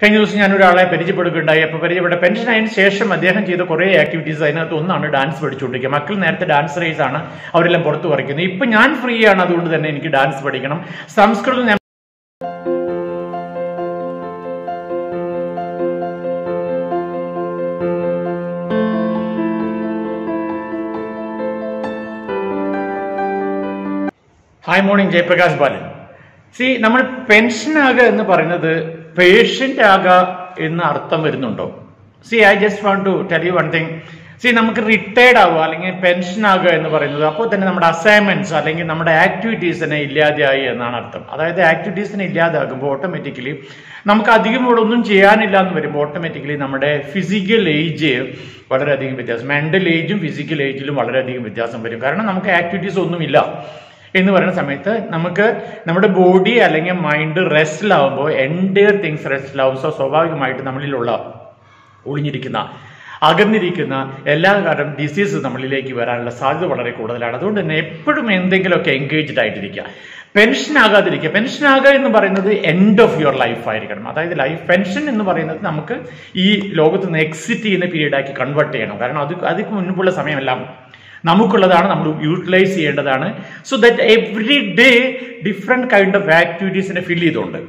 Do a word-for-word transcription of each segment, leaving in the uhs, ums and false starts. കഴിഞ്ഞ ദിവസം ഞാൻ ഒരാളെ പരിചയപ്പെടുകയുണ്ടായി. അപ്പോൾ പരിചയപ്പെട്ട പെൻഷൻ ആയതിനു ശേഷം അദ്ദേഹം ചെയ്ത കുറേ ആക്ടിവിറ്റീസ്, അതിനകത്ത് ഒന്നാണ് ഡാൻസ് പഠിച്ചുകൊണ്ടിരിക്കുക. മക്കൾ നേരത്തെ ഡാൻസ് റേസ് ആണ്, അവരെല്ലാം പുറത്തു വരയ്ക്കുന്നു. ഇപ്പൊ ഞാൻ ഫ്രീ ആണ്, അതുകൊണ്ട് തന്നെ എനിക്ക് ഡാൻസ് പഠിക്കണം. സംസ്കൃതം hi morning, Jayaprakash Balan. See, നമ്മൾ പെൻഷനാകുക എന്ന് പറയുന്നത് പേഷ്യന്റ് ആകുക എന്ന അർത്ഥം വരുന്നുണ്ടോ? See, I just want to tell you one thing. See, നമുക്ക് റിട്ടയർഡ് ആവുക അല്ലെങ്കിൽ പെൻഷൻ ആകുക എന്ന് പറയുന്നത് അപ്പോൾ തന്നെ നമ്മുടെ അസൈൻമെന്റ്സ് അല്ലെങ്കിൽ നമ്മുടെ ആക്ടിവിറ്റീസിനെ ഇല്ലാതെയായി എന്നാണ് അർത്ഥം. അതായത് ആക്ടിവിറ്റീസിനെ ഇല്ലാതാകുമ്പോൾ ഓട്ടോമാറ്റിക്കലി നമുക്ക് അധികം കൂടെ ഒന്നും ചെയ്യാനില്ല എന്ന് വരുമ്പോൾ ഓട്ടോമാറ്റിക്കലി നമ്മുടെ ഫിസിക്കൽ ഏജ് വളരെയധികം വ്യത്യാസം, മെന്റൽ ഏജും ഫിസിക്കൽ ഏജിലും വളരെയധികം വ്യത്യാസം വരും. കാരണം നമുക്ക് ആക്ടിവിറ്റീസ് ഒന്നുമില്ല എന്ന് പറയുന്ന സമയത്ത് നമുക്ക് നമ്മുടെ ബോഡി അല്ലെങ്കിൽ മൈൻഡ് റെസ്റ്റിലാവുമ്പോൾ എൻഡയർ തിങ്സ് റെസ്റ്റിലാവും. സോ സ്വാഭാവികമായിട്ട് നമ്മളിലുള്ള ഒളിഞ്ഞിരിക്കുന്ന അകന്നിരിക്കുന്ന എല്ലാ കാരണം ഡിസീസ് നമ്മളിലേക്ക് വരാനുള്ള സാധ്യത വളരെ കൂടുതലാണ്. അതുകൊണ്ട് തന്നെ എപ്പോഴും എന്തെങ്കിലുമൊക്കെ എൻഗേജ്ഡ് ആയിട്ടിരിക്കുക, പെൻഷൻ ആകാതിരിക്കുക. പെൻഷൻ ആകുക എന്ന് പറയുന്നത് എൻഡ് ഓഫ് യുവർ ലൈഫ് ആയിരിക്കണം. അതായത് ലൈഫ് പെൻഷൻ എന്ന് പറയുന്നത് നമുക്ക് ഈ ലോകത്ത് നിന്ന് എക്സിറ്റ് ചെയ്യുന്ന പീരീഡാക്കി കൺവേർട്ട് ചെയ്യണം. കാരണം അത് അതിന് മുൻപുള്ള സമയമെല്ലാം നമുക്കുള്ളതാണ്, നമ്മൾ യൂട്ടിലൈസ് ചെയ്യേണ്ടതാണ്. So that every day different kind of ആക്ടിവിറ്റീസിനെ ഫിൽ ചെയ്തുകൊണ്ട്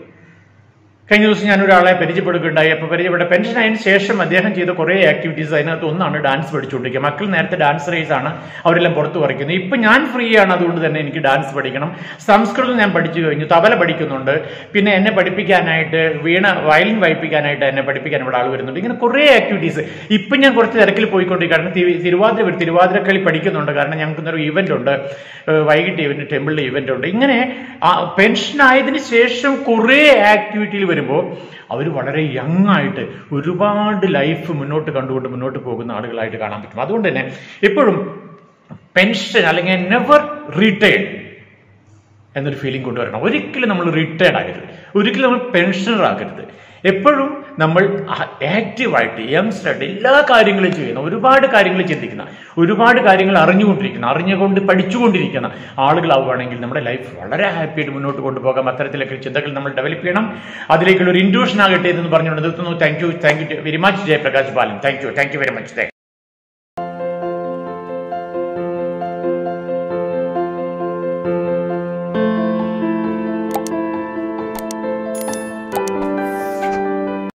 കഴിഞ്ഞ ദിവസം ഞാൻ ഒരാളെ പരിചയപ്പെടുകയുണ്ടായി. അപ്പോൾ പരിചയപ്പെട്ട പെൻഷൻ ആയതിനു ശേഷം അദ്ദേഹം ചെയ്ത കുറേ ആക്ടിവിറ്റീസ്, അതിനകത്ത് ഒന്നാണ് ഡാൻസ് പഠിച്ചുകൊണ്ടിരിക്കുക. മക്കൾ നേരത്തെ ഡാൻസ് റേസ് ആണ്, അവരെല്ലാം പുറത്തു വരയ്ക്കുന്നു. ഇപ്പൊ ഞാൻ ഫ്രീ ആണ്, അതുകൊണ്ട് തന്നെ എനിക്ക് ഡാൻസ് പഠിക്കണം. സംസ്കൃതം ഞാൻ പഠിച്ചു കഴിഞ്ഞു, തബല പഠിക്കുന്നുണ്ട്. പിന്നെ എന്നെ പഠിപ്പിക്കാനായിട്ട് വീണ വയലിൻ വായിപ്പിക്കാനായിട്ട് എന്നെ പഠിപ്പിക്കാൻ ഇവിടെ ആൾ വരുന്നുണ്ട്. ഇങ്ങനെ കുറേ ആക്ടിവിറ്റീസ്. ഇപ്പൊ ഞാൻ കുറച്ച് തിരക്കിൽ പോയിക്കൊണ്ടിരിക്കുകയാണ്. തിരുവാതിര ഒരു തിരുവാതിരക്കളി പഠിക്കുന്നുണ്ട്. കാരണം ഞങ്ങൾക്ക് ഇന്നൊരു ഇവന്റ് ഉണ്ട്, വൈകിട്ട് ഇവന്റ് ടെമ്പിളിൽ ഇവന്റ് ഉണ്ട്. ഇങ്ങനെ പെൻഷൻ ആയതിനു ശേഷം കുറേ ആക്ടിവിറ്റിയിൽ വരുമ്പോൾ അവർ വളരെ യങ് ആയിട്ട് ഒരുപാട് ലൈഫ് മുന്നോട്ട് കണ്ടുകൊണ്ട് മുന്നോട്ട് പോകുന്ന ആളുകളായിട്ട് കാണാൻ പറ്റും. അതുകൊണ്ട് തന്നെ എപ്പോഴും പെൻഷൻ അല്ലെങ്കിൽ നെവർ റിട്ടയർഡ് എന്നൊരു ഫീലിംഗ് കൊണ്ടുവരണം. ഒരിക്കലും നമ്മൾ റിട്ടയർഡ് ആകരുത്, ഒരിക്കലും നമ്മൾ പെൻഷനർ ആകരുത്. എപ്പോഴും നമ്മൾ ആക്റ്റീവായിട്ട് യങ്സ്റ്റർ എല്ലാ കാര്യങ്ങളും ചെയ്യുന്ന, ഒരുപാട് കാര്യങ്ങൾ ചിന്തിക്കുന്ന, ഒരുപാട് കാര്യങ്ങൾ അറിഞ്ഞുകൊണ്ടിരിക്കുന്ന, അറിഞ്ഞുകൊണ്ട് പഠിച്ചുകൊണ്ടിരിക്കുന്ന ആളുകളാവുകയാണെങ്കിൽ നമ്മുടെ ലൈഫ് വളരെ ഹാപ്പിയായിട്ട് മുന്നോട്ട് കൊണ്ടുപോകാം. അത്തരത്തിലൊക്കെ ചിന്തകൾ നമ്മൾ ഡെവലപ്പ് ചെയ്യണം. അതിലേക്കുള്ള ഒരു ഇൻഡ്യൂഷൻ ആകട്ടെ എന്ന് പറഞ്ഞുകൊണ്ട് നിർത്തുന്നു. Thank you thank you very much, Jayaprakash Balan. Thank you thank you very much.